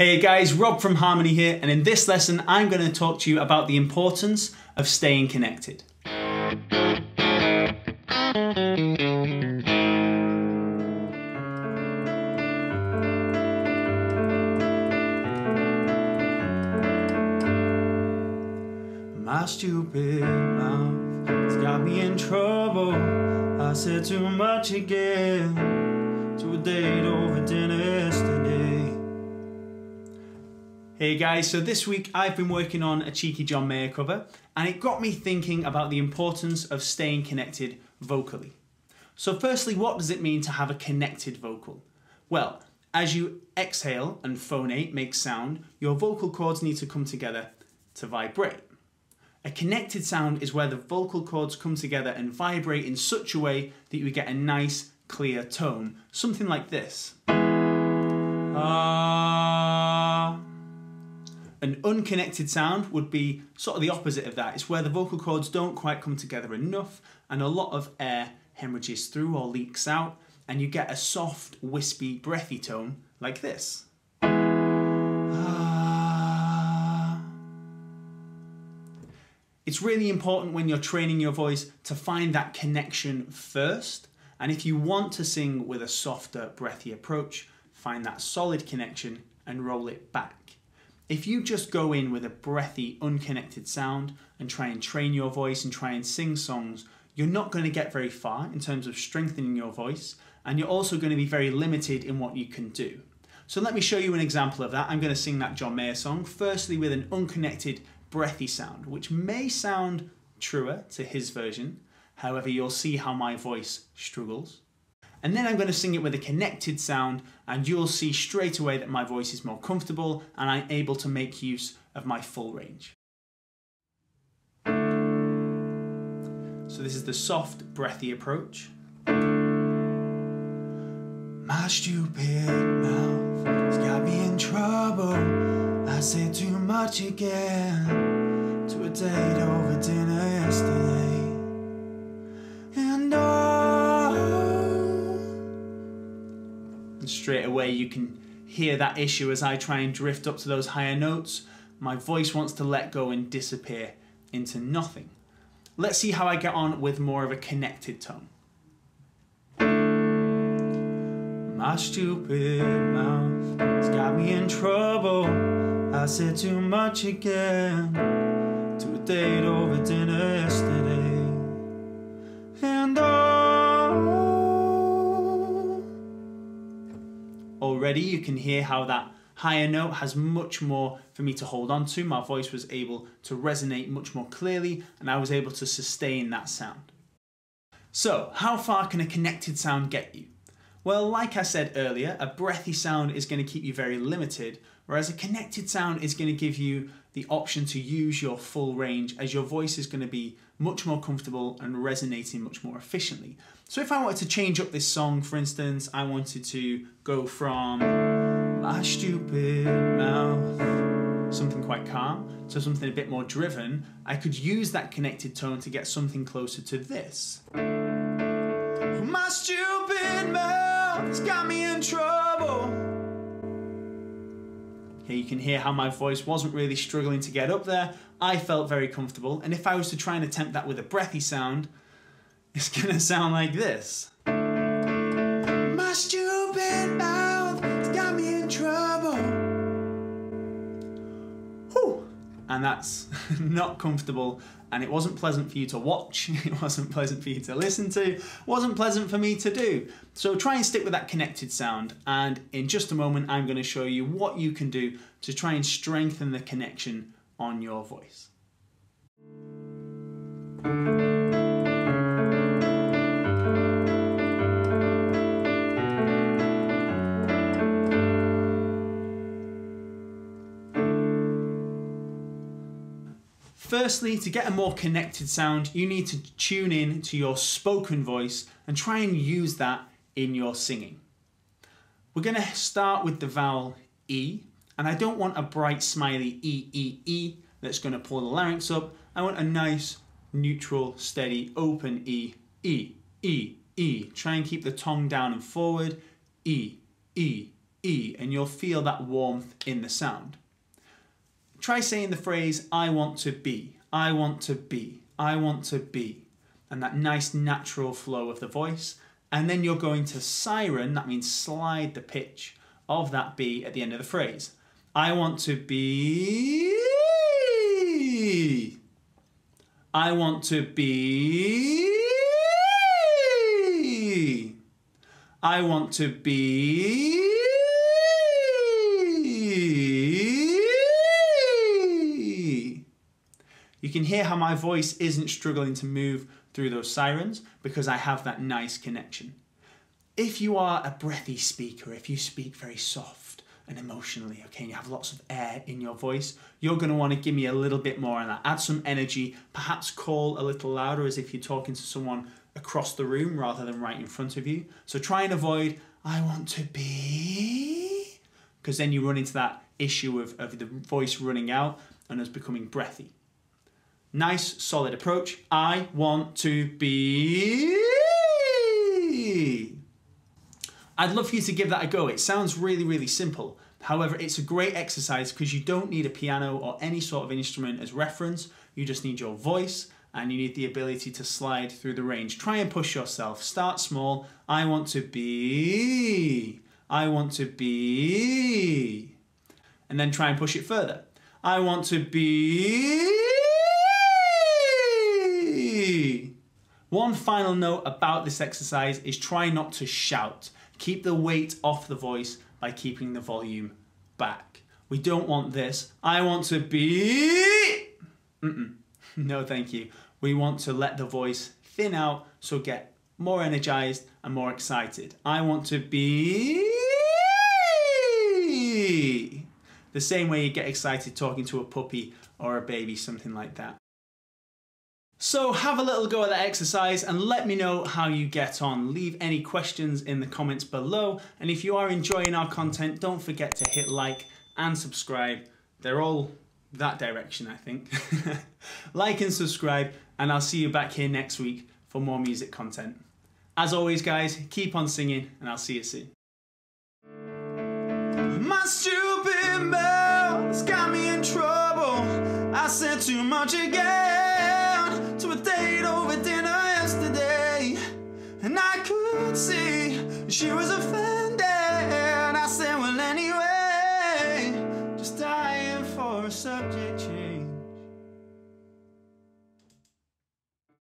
Hey guys, Rob from Harmony here, and in this lesson I'm going to talk to you about the importance of staying connected. My stupid mouth has got me in trouble. I said too much again to a date over dinner yesterday. Hey guys, so this week I've been working on a cheeky John Mayer cover, and it got me thinking about the importance of staying connected vocally. So firstly, what does it mean to have a connected vocal? Well, as you exhale and phonate, make sound, your vocal cords need to come together to vibrate. A connected sound is where the vocal cords come together and vibrate in such a way that you get a nice, clear tone. Something like this. An unconnected sound would be sort of the opposite of that. It's where the vocal cords don't quite come together enough and a lot of air hemorrhages through or leaks out, and you get a soft, wispy, breathy tone like this. It's really important when you're training your voice to find that connection first. And if you want to sing with a softer, breathy approach, find that solid connection and roll it back. If you just go in with a breathy, unconnected sound and try and train your voice and try and sing songs, you're not going to get very far in terms of strengthening your voice, and you're also going to be very limited in what you can do. So let me show you an example of that. I'm going to sing that John Mayer song, firstly with an unconnected breathy sound, which may sound truer to his version. However, you'll see how my voice struggles. And then I'm going to sing it with a connected sound, and you'll see straight away that my voice is more comfortable and I'm able to make use of my full range. So this is the soft, breathy approach. My stupid mouth has got me in trouble. I said too much again to a date over dinner yesterday. And oh, straight away you can hear that issue as I try and drift up to those higher notes. My voice wants to let go and disappear into nothing. Let's see how I get on with more of a connected tone. My stupid mouth has got me in trouble. I said too much again to a date over dinner yesterday. And oh, already you can hear how that higher note has much more for me to hold on to. My voice was able to resonate much more clearly, and I was able to sustain that sound. So, how far can a connected sound get you? Well, like I said earlier, a breathy sound is going to keep you very limited, whereas a connected sound is going to give you the option to use your full range, as your voice is going to be much more comfortable and resonating much more efficiently. So if I wanted to change up this song, for instance, I wanted to go from my stupid mouth, something quite calm, to something a bit more driven, I could use that connected tone to get something closer to this. My stupid mouth, it's got me in trouble. Here you can hear how my voice wasn't really struggling to get up there. I felt very comfortable, and if I was to try and attempt that with a breathy sound, it's gonna sound like this. My stupid mouth, it's got me in trouble. Whew. And that's not comfortable, and it wasn't pleasant for you to watch, it wasn't pleasant for you to listen to, it wasn't pleasant for me to do. So try and stick with that connected sound, and in just a moment I'm going to show you what you can do to try and strengthen the connection on your voice. Firstly, to get a more connected sound, you need to tune in to your spoken voice and try and use that in your singing. We're going to start with the vowel E, and I don't want a bright smiley E that's going to pull the larynx up. I want a nice, neutral, steady, open E. Try and keep the tongue down and forward. E, E, E, and you'll feel that warmth in the sound. Try saying the phrase, I want to be, I want to be, I want to be, and that nice natural flow of the voice. And then you're going to siren, that means slide the pitch of that B at the end of the phrase. I want to be, I want to be, I want to be. You can hear how my voice isn't struggling to move through those sirens because I have that nice connection. If you are a breathy speaker, if you speak very soft and emotionally, okay, and you have lots of air in your voice, you're going to want to give me a little bit more on that. Add some energy, perhaps call a little louder as if you're talking to someone across the room rather than right in front of you. So try and avoid, I want to be, because then you run into that issue of the voice running out and us becoming breathy. Nice, solid approach. I want to be. I'd love for you to give that a go. It sounds really, really simple. However, it's a great exercise because you don't need a piano or any sort of instrument as reference. You just need your voice and you need the ability to slide through the range. Try and push yourself. Start small. I want to be. I want to be. And then try and push it further. I want to be. One final note about this exercise is try not to shout. Keep the weight off the voice by keeping the volume back. We don't want this, I want to be. No, thank you. We want to let the voice thin out, so get more energized and more excited. I want to be. The same way you get excited talking to a puppy or a baby, something like that. So have a little go at that exercise and let me know how you get on. Leave any questions in the comments below. And if you are enjoying our content, don't forget to hit like and subscribe. They're all that direction, I think. Like and subscribe, and I'll see you back here next week for more music content. As always, guys, keep on singing and I'll see you soon. My stupid mouth's got me in trouble. I said too much again. To a date over dinner yesterday, and I could see she was a fan.